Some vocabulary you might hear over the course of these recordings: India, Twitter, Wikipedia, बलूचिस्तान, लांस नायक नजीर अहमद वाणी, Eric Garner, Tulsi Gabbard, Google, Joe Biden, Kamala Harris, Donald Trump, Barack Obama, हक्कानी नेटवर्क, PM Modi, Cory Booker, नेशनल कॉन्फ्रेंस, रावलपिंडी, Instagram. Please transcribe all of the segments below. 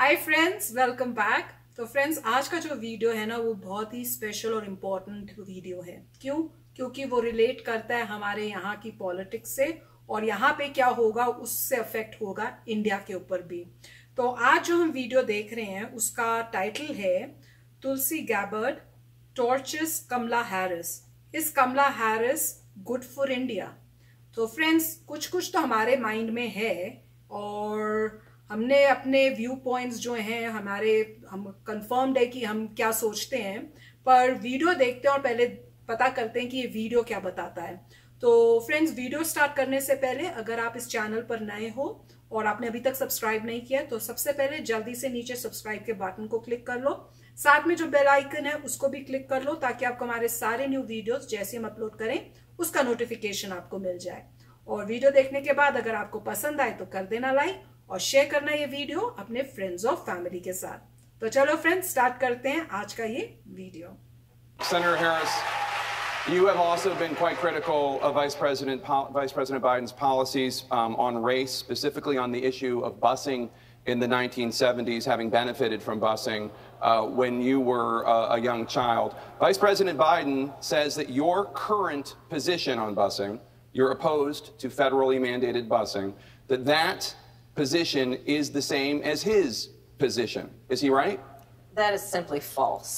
हाय friends, welcome back. तो friends, आज का जो वीडियो है ना वो बहुत ही स्पेशल और इम्पोर्टेंट वीडियो है। क्योंकि वो रिलेट करता है हमारे यहाँ की पॉलिटिक्स से, और यहाँ पे क्या होगा उससे अफेक्ट होगा इंडिया के ऊपर भी। तो आज जो हम वीडियो देख रहे हैं उसका टाइटल है तुलसी Gabbard torches Kamala Harris. Is Kamala Harris good for India? तो फ्रेंड्स, कुछ तो हमारे माइंड में है और हमने अपने व्यू पॉइंट्स जो हैं हम कंफर्म्ड है कि हम क्या सोचते हैं, पर वीडियो देखते हैं और पहले पता करते हैं कि ये वीडियो क्या बताता है। तो फ्रेंड्स, वीडियो स्टार्ट करने से पहले अगर आप इस चैनल पर नए हो और आपने अभी तक सब्सक्राइब नहीं किया तो सबसे पहले जल्दी से नीचे सब्सक्राइब के बटन को क्लिक कर लो, साथ में जो बेल आइकन है उसको भी क्लिक कर लो ताकि आपको हमारे सारे न्यू वीडियोस जैसे हम अपलोड करें उसका नोटिफिकेशन आपको मिल जाए। और वीडियो देखने के बाद अगर आपको पसंद आए तो कर देना लाइक और शेयर करना ये वीडियो अपने फ्रेंड्स और फैमिली के साथ। तो चलो फ्रेंड्स, स्टार्ट करते हैं आज का ये video. Senator Harris, you have also been quite critical of Vice President Biden's policies on race, specifically on the issue of busing in the 1970s, having benefited from busing when you were a young child. Vice President Biden says that your current position on busing, you're opposed to federally mandated busing, that position is the same as his position. Is he right? That is simply false.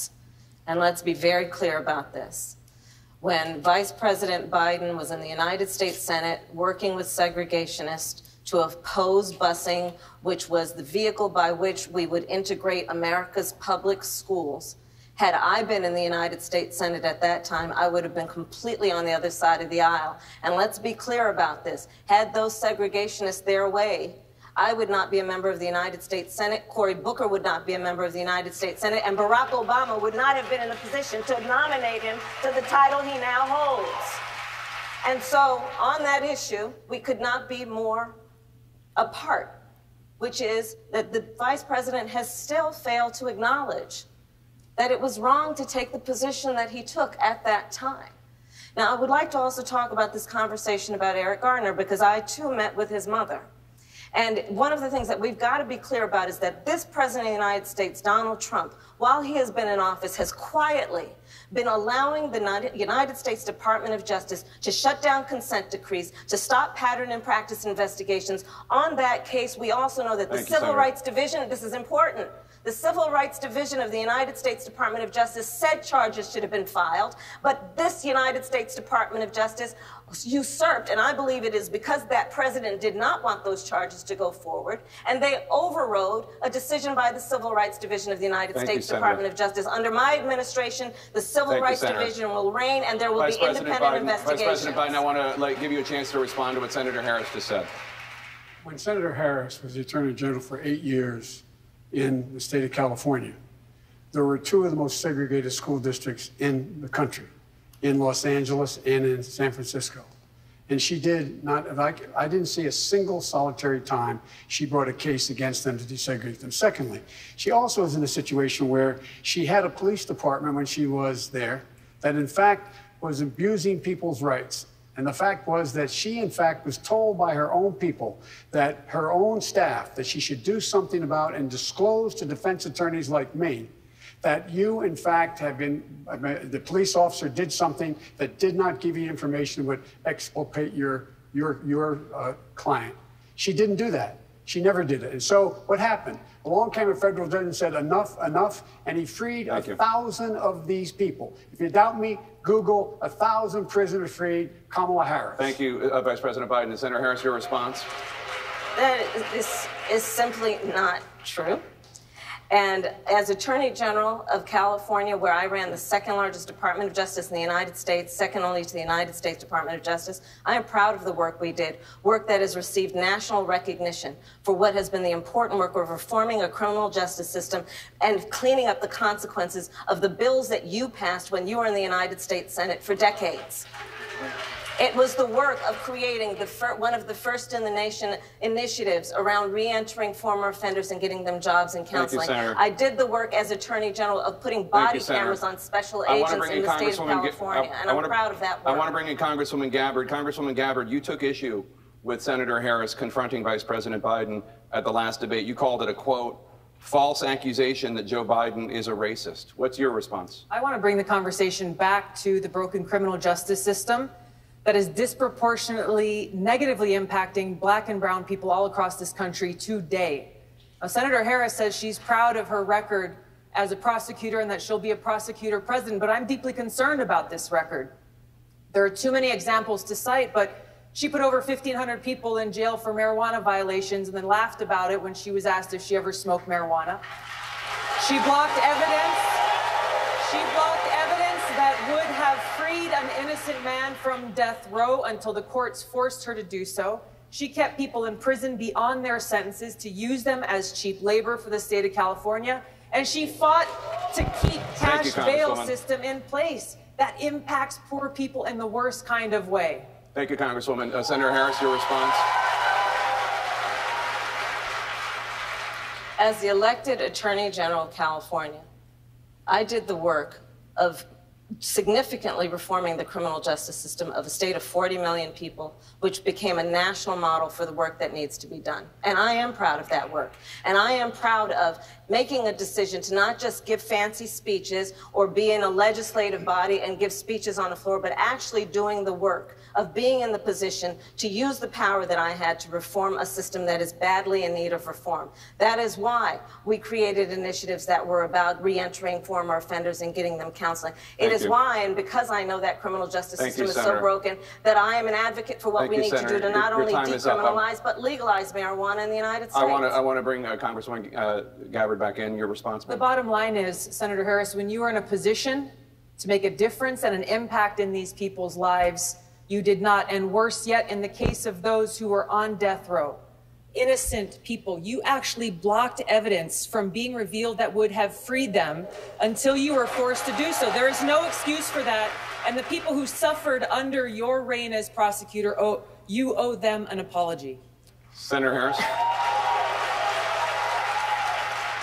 And let's be very clear about this. When Vice President Biden was in the United States Senate working with segregationists to oppose busing, which was the vehicle by which we would integrate America's public schools, had I been in the United States Senate at that time, I would have been completely on the other side of the aisle. And let's be clear about this. Had those segregationists their way, I would not be a member of the United States Senate, Cory Booker would not be a member of the United States Senate, and Barack Obama would not have been in a position to nominate him to the title he now holds. And so on that issue, we could not be more apart, which is that the Vice President has still failed to acknowledge that it was wrong to take the position that he took at that time. Now, I would like to also talk about this conversation about Eric Garner, because I too met with his mother. And one of the things that we've got to be clear about is that this president of the United States, Donald Trump, while he has been in office, has quietly been allowing the United States Department of Justice to shut down consent decrees, to stop pattern and practice investigations. On that case, we also know that the Civil Rights Division, this is important, the Civil Rights Division of the United States Department of Justice said charges should have been filed, but this United States Department of Justice usurped, and I believe it is because that president did not want those charges to go forward, and they overrode a decision by the Civil Rights Division of the United States Department of Justice. Under my administration, the Civil Rights Division will reign, and there will be independent investigations. Vice President Biden, I want to give you a chance to respond to what Senator Harris just said. When Senator Harris was the Attorney General for 8 years, in the state of California, there were two of the most segregated school districts in the country, in Los Angeles and in San Francisco. And she did not, I didn't see a single solitary time she brought a case against them to desegregate them. Secondly, she also was in a situation where she had a police department when she was there that in fact was abusing people's rights. And the fact was that she, in fact, was told by her own people, that her own staff, that she should do something about and disclose to defense attorneys like me, that you, in fact, have been, the police officer did something that did not give you information would exculpate your client. She didn't do that. She never did it. And so what happened? Along came a federal judge and said, enough, enough, and he freed 1,000 of these people. If you doubt me, Google 1,000 prisoners freed, Kamala Harris. Thank you, Vice President Biden. Senator Harris, your response? This is simply not true. And as Attorney General of California, where I ran the second largest Department of Justice in the United States, second only to the United States Department of Justice, I am proud of the work we did, work that has received national recognition for what has been the important work of reforming a criminal justice system and cleaning up the consequences of the bills that you passed when you were in the United States Senate for decades. It was the work of creating one of the first in the nation initiatives around re-entering former offenders and getting them jobs and counseling. Thank you, I did the work as Attorney General of putting body cameras on special agents in the state of California, and I'm proud of that work. I want to bring in Congresswoman Gabbard. Congresswoman Gabbard, you took issue with Senator Harris confronting Vice President Biden at the last debate. You called it a, quote, false accusation that Joe Biden is a racist. What's your response? I want to bring the conversation back to the broken criminal justice system that is disproportionately negatively impacting black and brown people all across this country today. Now, Senator Harris says she's proud of her record as a prosecutor and that she'll be a prosecutor president, but I'm deeply concerned about this record. There are too many examples to cite, but she put over 1,500 people in jail for marijuana violations and then laughed about it when she was asked if she ever smoked marijuana. She blocked evidence. She blocked evidence that would have freed an innocent man from death row until the courts forced her to do so. She kept people in prison beyond their sentences to use them as cheap labor for the state of California. And she fought to keep cash bail system in place. That impacts poor people in the worst kind of way. Thank you, Congresswoman. Senator Harris, your response? As the elected Attorney General of California, I did the work of significantly reforming the criminal justice system of a state of 40 million people, which became a national model for the work that needs to be done. And I am proud of that work. And I am proud of making a decision to not just give fancy speeches or be in a legislative body and give speeches on the floor, but actually doing the work of being in the position to use the power that I had to reform a system that is badly in need of reform. That is why we created initiatives that were about reentering former offenders and getting them counseling. It is why, and because I know that criminal justice system is so broken, that I am an advocate for what we need to do to not only decriminalize, but legalize marijuana in the United States. I want to bring Congresswoman Gabbard back in. Your response? The bottom line is, Senator Harris, when you are in a position to make a difference and an impact in these people's lives, you did not, and worse yet, in the case of those who were on death row, innocent people, you actually blocked evidence from being revealed that would have freed them until you were forced to do so. There is no excuse for that, and the people who suffered under your reign as prosecutor, you owe them an apology. Senator Harris.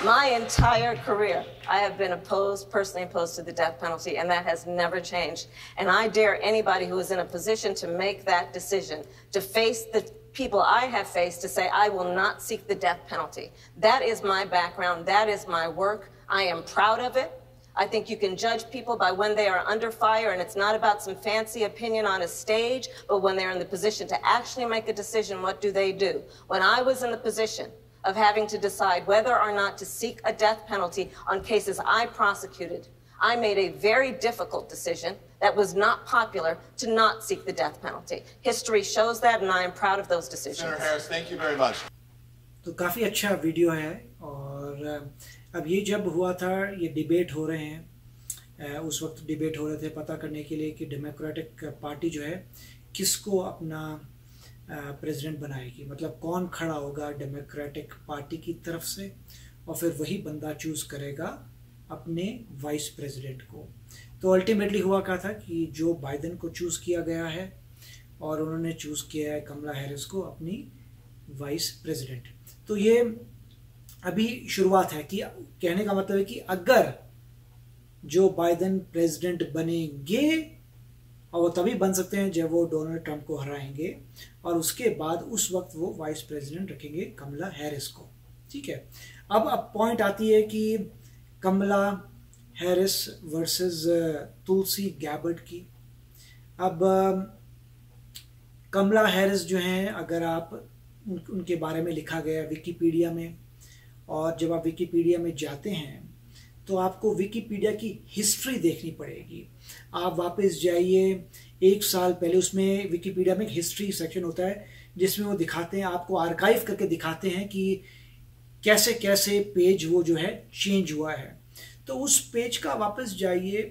My entire career, I have been opposed, personally opposed to the death penalty, and that has never changed. And I dare anybody who is in a position to make that decision, to face the people I have faced, to say, I will not seek the death penalty. That is my background. That is my work. I am proud of it. I think you can judge people by when they are under fire, and it's not about some fancy opinion on a stage, but when they're in the position to actually make a decision, what do they do? When I was in the position of having to decide whether or not to seek a death penalty on cases I prosecuted, I made a very difficult decision that was not popular to not seek the death penalty. History shows that, and I am proud of those decisions. Senator Harris, thank you very much. तो काफी अच्छा video है और अब ये जब हुआ था ये डिबेट हो रहे हैं उस वक्त डिबेट हो रहे थे पता करने के लिए कि डेमोक्रेटिक पार्टी जो है किसको अपना प्रेसिडेंट बनाएगी मतलब कौन खड़ा होगा डेमोक्रेटिक पार्टी की तरफ से और फिर वही बंदा चूज करेगा अपने वाइस प्रेसिडेंट को तो अल्टीमेटली हुआ क्या था कि जो बाइडेन को चूज किया गया है और उन्होंने चूज किया है कमला हैरिस को अपनी वाइस प्रेसिडेंट तो ये अभी शुरुआत है कि कहने का मतलब है कि अगर जो बाइडेन प्रेसिडेंट बनेंगे और वो तभी बन सकते हैं जब वो डोनाल्ड ट्रंप को हराएंगे और उसके बाद उस वक्त वो वाइस प्रेसिडेंट रखेंगे कमला हैरिस को ठीक है अब पॉइंट आती है कि Kamala Harris versus Tulsi Gabbard की अब कमला हैरिस जो हैं अगर आप उनके बारे में लिखा गया विकिपीडिया में और जब आप विकिपीडिया में जाते हैं तो आपको विकिपीडिया की हिस्ट्री देखनी पड़ेगी आप वापस जाइए एक साल पहले उसमें विकिपीडिया में हिस्ट्री सेक्शन होता है जिसमें वो दिखाते हैं आपको आर्काइव करके दिखाते हैं कि कैसे कैसे पेज वो जो है चेंज हुआ है तो उस पेज का वापस जाइए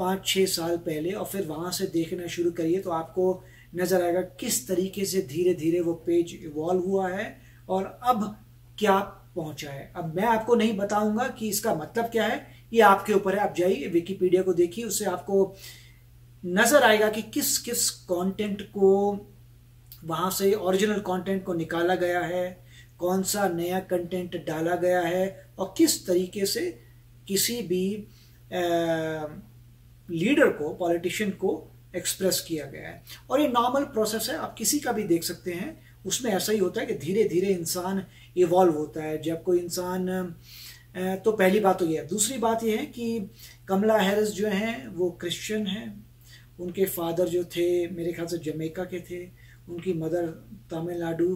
5-6 साल पहले और फिर वहाँ से देखना शुरू करिए तो आपको नज़र आएगा किस तरीके से धीरे धीरे वो पेज इवॉल्व हुआ है और अब क्या पहुँचा है अब मैं आपको नहीं बताऊंगा कि इसका मतलब क्या है ये आपके ऊपर है आप जाइए विकिपीडिया को देखिए उससे आपको नज़र आएगा कि किस किस कॉन्टेंट को वहाँ से ओरिजिनल कॉन्टेंट को निकाला गया है कौन सा नया कंटेंट डाला गया है और किस तरीके से किसी भी लीडर को पॉलिटिशियन को एक्सप्रेस किया गया है और ये नॉर्मल प्रोसेस है आप किसी का भी देख सकते हैं उसमें ऐसा ही होता है कि धीरे धीरे इंसान इवॉल्व होता है जब कोई इंसान तो पहली बात तो ये है। दूसरी बात ये है कि कमला हैरिस जो हैं वो क्रिश्चियन हैं, उनके फादर जो थे मेरे ख्याल से जमैका के थे, उनकी मदर तमिलनाडु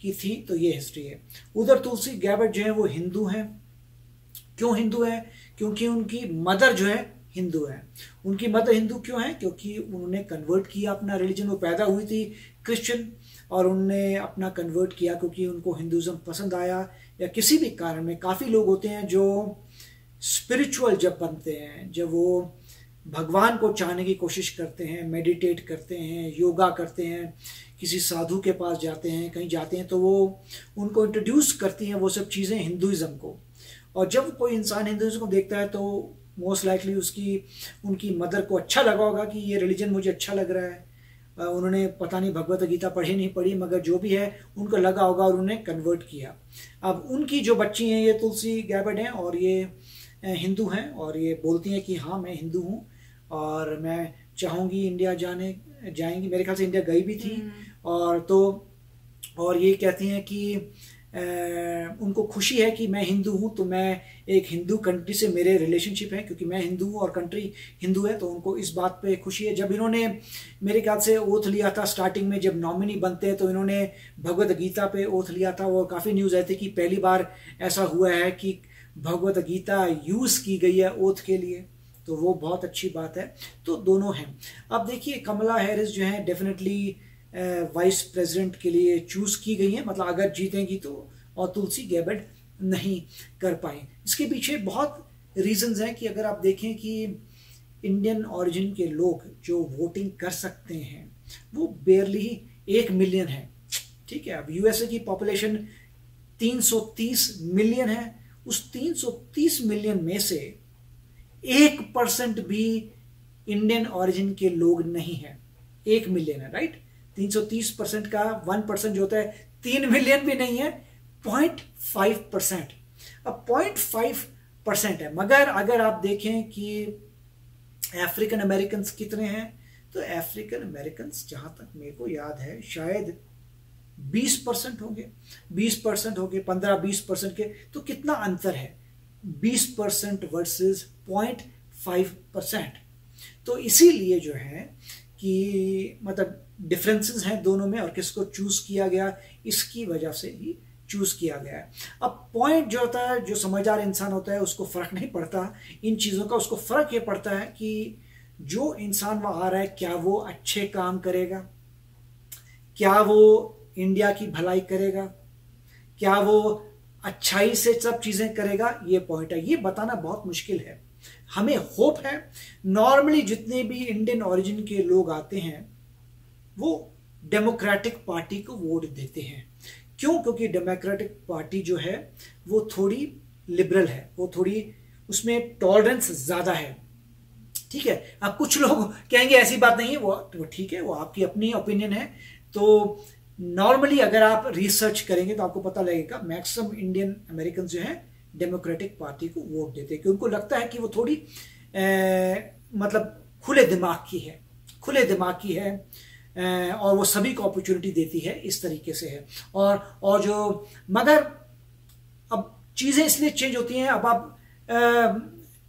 की थी, तो ये हिस्ट्री है। उधर तुलसी गैबर्ड जो है वो हिंदू हैं। क्यों हिंदू हैं? क्योंकि उनकी मदर जो है हिंदू है। उनकी मदर हिंदू क्यों है? क्योंकि उन्होंने कन्वर्ट किया अपना रिलीजन, वो पैदा हुई थी क्रिश्चियन और उनने अपना कन्वर्ट किया क्योंकि उनको हिंदुज़म पसंद आया या किसी भी कारण में। काफ़ी लोग होते हैं जो स्पिरिचुअल जब बनते हैं, जब वो भगवान को चाहने की कोशिश करते हैं, मेडिटेट करते हैं, योगा करते हैं, किसी साधु के पास जाते हैं, कहीं जाते हैं, तो वो उनको इंट्रोड्यूस करती हैं वो सब चीज़ें हिंदुज़म को। और जब कोई इंसान हिंदुज़म को देखता है तो मोस्ट लाइकली उनकी मदर को अच्छा लगा होगा कि ये रिलीजन मुझे अच्छा लग रहा है। उन्होंने पता नहीं भगवत गीता पढ़ी नहीं पढ़ी, मगर जो भी है उनको लगा होगा और उन्होंने कन्वर्ट किया। अब उनकी जो बच्ची हैं ये तुलसी गैबर्ड हैं और ये हिंदू हैं और ये बोलती हैं कि हाँ मैं हिंदू हूँ और मैं चाहूँगी इंडिया जाएंगी, मेरे ख्याल से इंडिया गई भी थी। और ये कहती हैं कि उनको खुशी है कि मैं हिंदू हूँ, तो मैं एक हिंदू कंट्री से मेरे रिलेशनशिप है क्योंकि मैं हिंदू हूँ और कंट्री हिंदू है, तो उनको इस बात पे खुशी है। जब इन्होंने मेरे ख्याल से ओथ लिया था स्टार्टिंग में, जब नॉमिनी बनते हैं तो इन्होंने भगवद गीता पे ओथ लिया था। और काफ़ी न्यूज़ आई थी कि पहली बार ऐसा हुआ है कि भगवद गीता यूज़ की गई है ओथ के लिए, तो वो बहुत अच्छी बात है। तो दोनों हैं। अब देखिए कमला हैरिस जो हैं डेफिनेटली वाइस प्रेसिडेंट के लिए चूज़ की गई है, मतलब अगर जीतेंगी तो, और तुलसी गैबर्ड नहीं कर पाए। इसके पीछे बहुत रीजंस हैं कि अगर आप देखें कि इंडियन ओरिजिन के लोग जो वोटिंग कर सकते हैं वो बेयरली ही 1 मिलियन है, ठीक है। अब यूएसए की पॉपुलेशन 330 मिलियन है, उस 330 मिलियन में से 1% भी इंडियन ओरिजिन के लोग नहीं हैं। 1 मिलियन है, राइट। 330% का 1% जो होता है 3 मिलियन भी नहीं है, 0.5%। अब 0.5% है, मगर अगर आप देखें कि अफ्रीकन अमेरिकन्स कितने हैं, तो अफ्रीकन अमेरिकन्स जहाँ तक मेरे को याद है शायद 20% होंगे, 20% होंगे, 15-20% के। तो कितना अंतर है 20% वर्सेस 0.5%। तो इसीलिए जो है कि मतलब डिफरेंसेस हैं दोनों में, और किसको चूज़ किया गया इसकी वजह से ही चूज़ किया गया है। अब पॉइंट जो होता है, जो समझदार इंसान होता है उसको फ़र्क नहीं पड़ता इन चीज़ों का, उसको फ़र्क ये पड़ता है कि जो इंसान वहाँ आ रहा है क्या वो अच्छे काम करेगा, क्या वो इंडिया की भलाई करेगा, क्या वो अच्छाई से सब चीज़ें करेगा, ये पॉइंट है। ये बताना बहुत मुश्किल है। हमें होप है, नॉर्मली जितने भी इंडियन ओरिजिन के लोग आते हैं वो डेमोक्रेटिक पार्टी को वोट देते हैं। क्यों? क्योंकि डेमोक्रेटिक पार्टी जो है वो थोड़ी लिबरल है, वो थोड़ी उसमें टॉलरेंस ज़्यादा है, ठीक है। अब कुछ लोग कहेंगे ऐसी बात नहीं है, वो ठीक है, वो आपकी अपनी ओपिनियन है। तो नॉर्मली अगर आप रिसर्च करेंगे तो आपको पता लगेगा मैक्सिमम इंडियन अमेरिकन जो हैं डेमोक्रेटिक पार्टी को वोट देते हैं, क्योंकि उनको लगता है कि वो थोड़ी मतलब खुले दिमाग की है और वो सभी को अपॉर्चुनिटी देती है, इस तरीके से है। और जो मगर अब चीज़ें इसलिए चेंज होती हैं। अब आप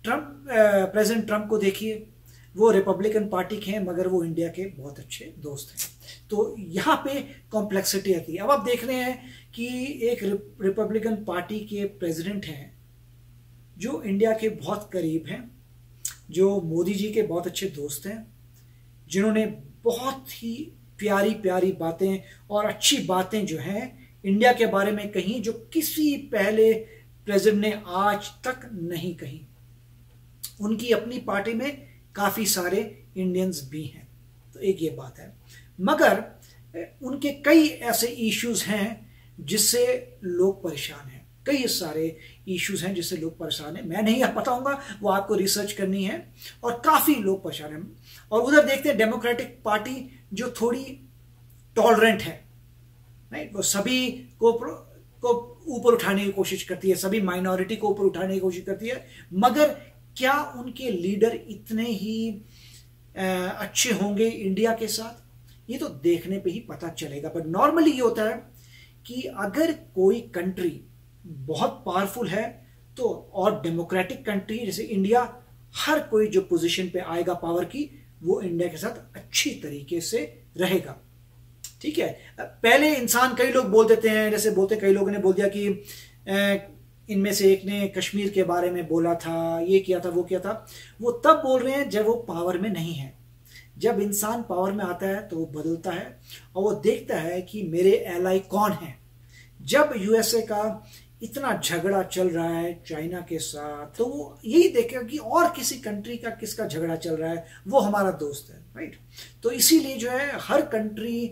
प्रेसिडेंट ट्रंप को देखिए, वो रिपब्लिकन पार्टी के हैं मगर वो इंडिया के बहुत अच्छे दोस्त हैं, तो यहाँ पे कॉम्प्लेक्सिटी आती है। अब आप देख रहे हैं कि एक रिपब्लिकन पार्टी के प्रेसिडेंट हैं जो इंडिया के बहुत करीब हैं, जो मोदी जी के बहुत अच्छे दोस्त हैं, जिन्होंने बहुत ही प्यारी प्यारी बातें और अच्छी बातें जो हैं इंडिया के बारे में कहीं जो किसी पहले प्रेसिडेंट ने आज तक नहीं कहीं। उनकी अपनी पार्टी में काफ़ी सारे इंडियंस भी हैं, तो एक ये बात है। मगर उनके कई ऐसे इश्यूज़ हैं जिससे लोग परेशान हैं, कई सारे इश्यूज़ हैं जिससे लोग परेशान हैं। मैं नहीं बताऊंगा, वो आपको रिसर्च करनी है। और काफ़ी लोग परेशान हैं। और उधर देखते हैं डेमोक्रेटिक पार्टी जो थोड़ी टॉलरेंट है, राइट, वो सभी को ऊपर उठाने की कोशिश करती है, सभी माइनॉरिटी को ऊपर उठाने की कोशिश करती है। मगर क्या उनके लीडर इतने ही अच्छे होंगे इंडिया के साथ, ये तो देखने पे ही पता चलेगा। बट नॉर्मली ये होता है कि अगर कोई कंट्री बहुत पावरफुल है तो और डेमोक्रेटिक कंट्री जैसे इंडिया, हर कोई जो पोजीशन पे आएगा पावर की, वो इंडिया के साथ अच्छी तरीके से रहेगा। ठीक है, पहले इंसान, कई लोग बोल देते हैं, जैसे बोलते कई लोगों ने बोल दिया कि इनमें से एक ने कश्मीर के बारे में बोला था, ये किया था, वो किया था। वो तब बोल रहे हैं जब वो पावर में नहीं है। जब इंसान पावर में आता है तो वो बदलता है और वो देखता है कि मेरे एलाई कौन है। जब यूएसए का इतना झगड़ा चल रहा है चाइना के साथ, तो वो यही देखेगा कि और किसी कंट्री का किसका झगड़ा चल रहा है, वो हमारा दोस्त है, राइट। तो इसीलिए जो है हर कंट्री,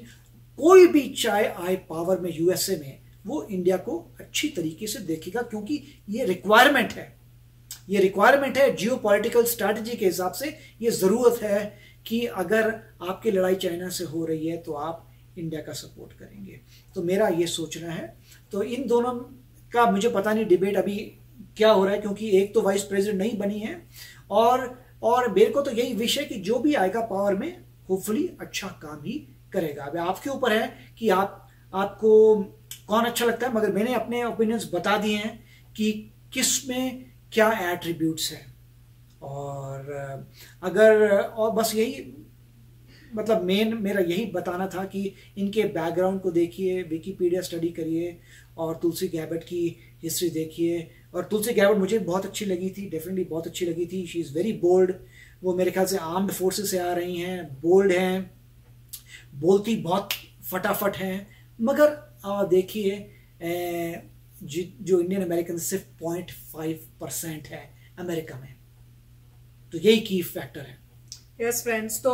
कोई भी चाहे आए पावर में यूएसए में, वो इंडिया को अच्छी तरीके से देखेगा, क्योंकि ये रिक्वायरमेंट है, ये रिक्वायरमेंट है जियोपॉलिटिकल स्ट्रैटेजी के हिसाब से। ये ज़रूरत है कि अगर आपकी लड़ाई चाइना से हो रही है तो आप इंडिया का सपोर्ट करेंगे। तो मेरा ये सोचना है। तो इन दोनों का मुझे पता नहीं डिबेट अभी क्या हो रहा है, क्योंकि एक तो वाइस प्रेसिडेंट नहीं बनी है, और मेरे को तो यही विश है कि जो भी आएगा पावर में होपफुली अच्छा काम ही करेगा। अब आपके ऊपर है कि आपको कौन अच्छा लगता है, मगर मैंने अपने ओपिनियंस बता दिए हैं कि किस में क्या एट्रीब्यूट्स हैं। और बस यही, मतलब मेन मेरा यही बताना था कि इनके बैकग्राउंड को देखिए, विकीपीडिया स्टडी करिए और तुलसी गैबर्ड की हिस्ट्री देखिए। और तुलसी गैबर्ड मुझे बहुत अच्छी लगी थी, डेफिनेटली बहुत अच्छी लगी थी। She is very bold. वो मेरे ख्याल से आर्म्ड फोर्सेस से आ रही हैं, बोल्ड हैं, बोलती बहुत फटाफट हैं। मगर देखिए जो इंडियन अमेरिकन सिर्फ 0.5% है अमेरिका में, तो यही की फैक्टर है। यस फ्रेंड्स, तो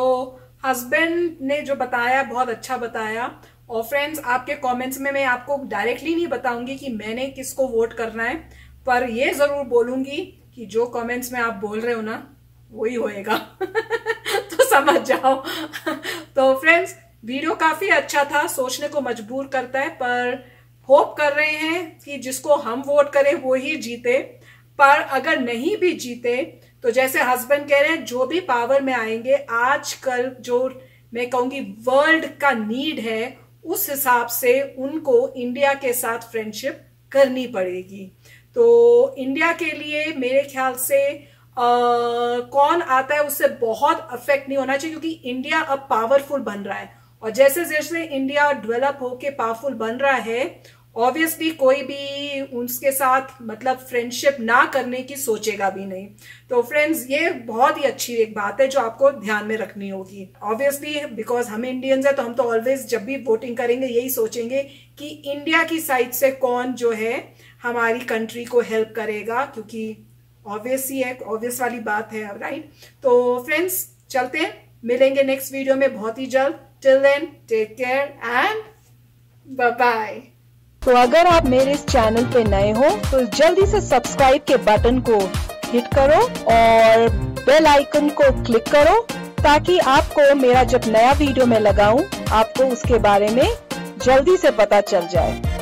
हस्बैंड ने जो बताया बहुत अच्छा बताया। और फ्रेंड्स, आपके कमेंट्स में मैं आपको डायरेक्टली नहीं बताऊंगी कि मैंने किसको वोट करना है, पर ये जरूर बोलूंगी कि जो कमेंट्स में आप बोल रहे हो ना, वही होएगा। तो समझ जाओ। तो फ्रेंड्स, वीडियो काफी अच्छा था, सोचने को मजबूर करता है, पर होप कर रहे हैं कि जिसको हम वोट करें वो ही जीते। पर अगर नहीं भी जीते तो जैसे हस्बैंड कह रहे हैं, जो भी पावर में आएंगे, आजकल जो मैं कहूंगी वर्ल्ड का नीड है, उस हिसाब से उनको इंडिया के साथ फ्रेंडशिप करनी पड़ेगी। तो इंडिया के लिए मेरे ख्याल से कौन आता है उससे बहुत अफेक्ट नहीं होना चाहिए, क्योंकि इंडिया अब पावरफुल बन रहा है। और जैसे जैसे इंडिया डेवलप होके पावरफुल बन रहा है, ऑब्वियसली कोई भी उनके साथ मतलब फ्रेंडशिप ना करने की सोचेगा भी नहीं। तो फ्रेंड्स, ये बहुत ही अच्छी एक बात है जो आपको ध्यान में रखनी होगी। ऑब्वियसली बिकॉज हम इंडियंस हैं, तो हम तो ऑलवेज जब भी वोटिंग करेंगे यही सोचेंगे कि इंडिया की साइड से कौन जो है हमारी कंट्री को हेल्प करेगा, क्योंकि ऑब्वियस ही है, ऑब्वियस वाली बात है, राइट। तो फ्रेंड्स, चलते हैं, मिलेंगे नेक्स्ट वीडियो में बहुत ही जल्द। Till then, take care and bye bye. तो अगर आप मेरे इस चैनल पे नए हो तो जल्दी से सब्सक्राइब के बटन को हिट करो और बेल आइकन को क्लिक करो, ताकि आपको मेरा जब नया वीडियो मैं लगाऊं, आपको उसके बारे में जल्दी से पता चल जाए।